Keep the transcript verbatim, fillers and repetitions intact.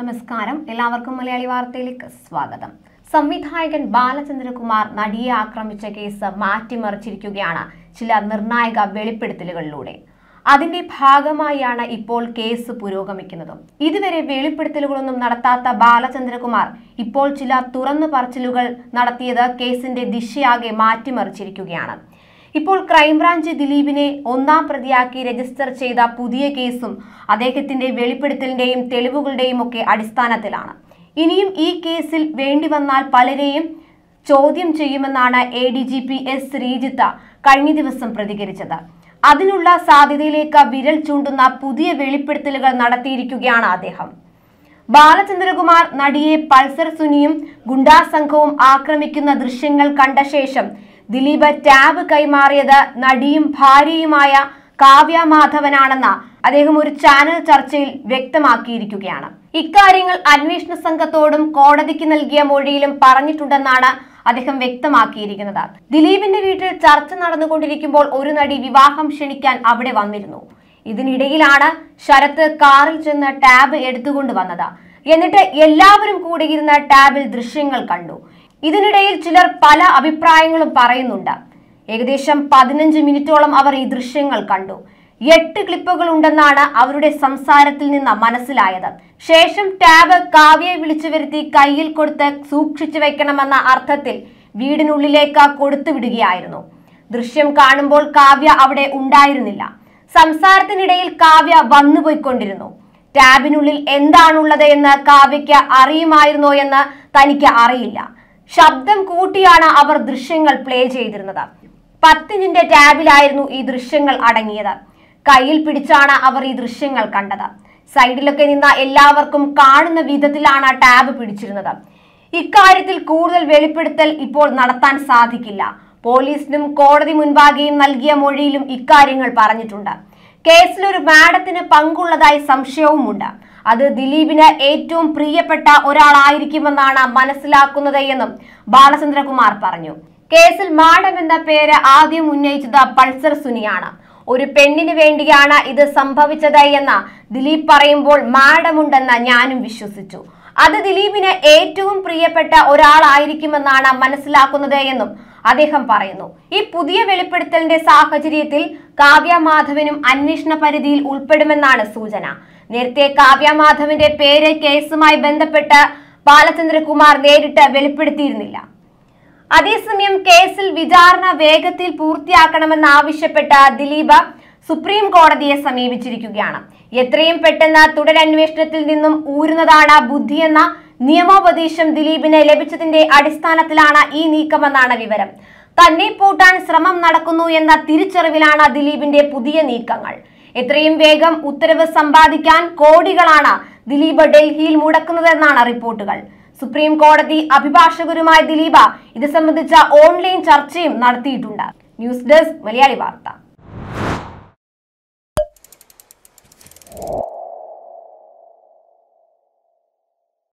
നമസ്കാരം എല്ലാവർക്കും മലയാളി വാർത്തയിലേക്ക് സ്വാഗതം. സംവിധായകൻ ബാലചന്ദ്രകുമാർ നടിയെ ആക്രമിച്ച കേസ് മാറ്റിമറിച്ചിരിക്കുകയാണ് ചില നിർണായക വെളിപ്പെടുത്തലുകളിലൂടെ. അതിന്റെ ഭാഗമായാണ് ഇപ്പോൾ കേസ് പുരോഗമിക്കുന്നത്. ഇതുവരെ വെളിപ്പെടുത്തലുകളൊന്നും നടത്താത്ത ബാലചന്ദ്രകുമാർ ഇപ്പോൾ ചില തുറന്നു പറച്ചിലുകൾ നടത്തിയത് കേസിന്റെ ദിശയാകെ മാറ്റിമറിച്ചിരിക്കുകയാണ്. ഇപ്പോൾ ക്രൈംബ്രാഞ്ച് ദിലീപിനെ ഒന്നാം പ്രതിയാക്കി രജിസ്റ്റർ ചെയ്ത പുതിയ കേസും അദ്ദേഹത്തിന്റെ വെളിപ്പെടുത്തലിന്റെയും തെളിവുകളുടെയും ഒക്കെ അടിസ്ഥാനത്തിലാണ്. ഇനിയും ഈ കേസിൽ വേണ്ടി വന്നാൽ പലരെയും ചോദ്യം ചെയ്യുമെന്നാണ് A D G P S Sreejith കഴിഞ്ഞ ദിവസം പ്രതികരിച്ചത്. അതിനുള്ള സാധ്യതയിലേക്ക് വിരൽ ചൂണ്ടുന്ന പുതിയ വെളിപ്പെടുത്തലുകൾ നടത്തിയിരിക്കുകയാണ് അദ്ദേഹം. ബാലചന്ദ്രകുമാർ നടിയെ പൾസർ സുനിയും ഗുണ്ടാ സംഘവും ആക്രമിക്കുന്ന ദൃശ്യങ്ങൾ കണ്ട ശേഷം ദിലീപ് ടാബ് കൈമാറിയത് നടിയും ഭാര്യയുമായ കാവ്യ മാധവനാണെന്ന് അദ്ദേഹം ഒരു ചാനൽ ചർച്ചയിൽ വ്യക്തമാക്കിയിരിക്കുകയാണ്. ഇക്കാര്യങ്ങൾ അന്വേഷണ സംഘത്തോടും കോടതിക്ക് നൽകിയ മൊഴിയിലും പറഞ്ഞിട്ടുണ്ടെന്നാണ് അദ്ദേഹം വ്യക്തമാക്കിയിരിക്കുന്നത്. ദിലീപിന്റെ വീട്ടിൽ ചർച്ച നടന്നുകൊണ്ടിരിക്കുമ്പോൾ ഒരു നടി വിവാഹം ക്ഷണിക്കാൻ അവിടെ വന്നിരുന്നു. ഇതിനിടയിലാണ് ശരത്ത് കാറിൽ ചെന്ന് ടാബ് എടുത്തുകൊണ്ട് വന്നത്. എന്നിട്ട് എല്ലാവരും കൂടി ഇരുന്ന ടാബിൽ ദൃശ്യങ്ങൾ കണ്ടു. ഇതിനിടയിൽ ചിലർ പല അഭിപ്രായങ്ങളും പറയുന്നുണ്ട്. ഏകദേശം പതിനഞ്ച് മിനിറ്റോളം അവർ ഈ ദൃശ്യങ്ങൾ കണ്ടു. എട്ട് ക്ലിപ്പുകൾ ഉണ്ടെന്നാണ് അവരുടെ സംസാരത്തിൽ നിന്ന് മനസ്സിലായത്. ശേഷം ടാബ് കാവ്യയെ വിളിച്ചു വരുത്തി കയ്യിൽ കൊടുത്ത് സൂക്ഷിച്ചു വെക്കണമെന്ന അർത്ഥത്തിൽ വീടിനുള്ളിലേക്ക് കൊടുത്തു വിടുകയായിരുന്നു. ദൃശ്യം കാണുമ്പോൾ കാവ്യ അവിടെ ഉണ്ടായിരുന്നില്ല. സംസാരത്തിനിടയിൽ കാവ്യ വന്നുപോയിക്കൊണ്ടിരുന്നു. ടാബിനുള്ളിൽ എന്താണുള്ളത് എന്ന് കാവ്യയ്ക്ക് അറിയുമായിരുന്നോ എന്ന് തനിക്ക് അറിയില്ല. ശബ്ദം കൂട്ടിയാണ് അവർ ദൃശ്യങ്ങൾ പ്ലേ ചെയ്തിരുന്നത്. പത്തിഞ്ചിന്റെ ടാബിലായിരുന്നു ഈ ദൃശ്യങ്ങൾ അടങ്ങിയത്. കയ്യിൽ പിടിച്ചാണ് അവർ ഈ ദൃശ്യങ്ങൾ കണ്ടത്. സൈഡിലൊക്കെ നിന്ന എല്ലാവർക്കും കാണുന്ന വിധത്തിലാണ് ടാബ് പിടിച്ചിരുന്നത്. ഇക്കാര്യത്തിൽ കൂടുതൽ വെളിപ്പെടുത്തൽ ഇപ്പോൾ നടത്താൻ സാധിക്കില്ല. പോലീസിനും കോടതി മുൻപാകെയും നൽകിയ മൊഴിയിലും ഇക്കാര്യങ്ങൾ പറഞ്ഞിട്ടുണ്ട്. കേസിലൊരു മാഡത്തിന് പങ്കുള്ളതായി സംശയവുമുണ്ട്. അത് ദിലീപിന് ഏറ്റവും പ്രിയപ്പെട്ട ഒരാളായിരിക്കുമെന്നാണ് മനസ്സിലാക്കുന്നത് എന്നും ബാലചന്ദ്രകുമാർ പറഞ്ഞു. കേസിൽ മാഡം എന്ന പേര് ആദ്യം ഉന്നയിച്ചത് പൾസർ സുനിയാണ്. ഒരു പെണ്ണിന് വേണ്ടിയാണ് ഇത് സംഭവിച്ചത് എന്ന് ദിലീപ് പറയുമ്പോൾ മാഡം ഉണ്ടെന്ന് ഞാനും വിശ്വസിച്ചു. അത് ദിലീപിന് ഏറ്റവും പ്രിയപ്പെട്ട ഒരാളായിരിക്കുമെന്നാണ് മനസ്സിലാക്കുന്നത് എന്നും അദ്ദേഹം പറയുന്നു. ഈ പുതിയ വെളിപ്പെടുത്തലിന്റെ സാഹചര്യത്തിൽ കാവ്യ മാധവനും അന്വേഷണ പരിധിയിൽ ഉൾപ്പെടുമെന്നാണ് സൂചന. നേരത്തെ കാവ്യ മാധവന്റെ പേര് കേസുമായി ബന്ധപ്പെട്ട് ബാലചന്ദ്രകുമാർ നേരിട്ട് വെളിപ്പെടുത്തിയിരുന്നില്ല. അതേസമയം കേസിൽ വിചാരണ വേഗത്തിൽ പൂർത്തിയാക്കണമെന്നാവശ്യപ്പെട്ട് ദിലീപ് സുപ്രീം കോടതിയെ സമീപിച്ചിരിക്കുകയാണ്. എത്രയും പെട്ടെന്ന് തുടരന്വേഷണത്തിൽ നിന്നും ഊരുന്നതാണ് ബുദ്ധിയെന്ന നിയമോപദേശം ദിലീപിന് ലഭിച്ചതിന്റെ അടിസ്ഥാനത്തിലാണ് ഈ നീക്കമെന്നാണ് വിവരം. തന്നെ പൂട്ടാൻ ശ്രമം നടക്കുന്നു എന്ന തിരിച്ചറിവിലാണ് ദിലീപിന്റെ പുതിയ നീക്കങ്ങൾ. എത്രയും വേഗം ഉത്തരവ് സമ്പാദിക്കാൻ കോടികളാണ് ദിലീപ് ഡൽഹിയിൽ മുടക്കുന്നതെന്നാണ് റിപ്പോർട്ടുകൾ. സുപ്രീം കോടതി അഭിഭാഷകരുമായി ദിലീപ് ഇത് സംബന്ധിച്ച ഓൺലൈൻ ചർച്ചയും നടത്തിയിട്ടുണ്ട്. ന്യൂസ് ഡെസ്ക് മലയാളി വാർത്ത.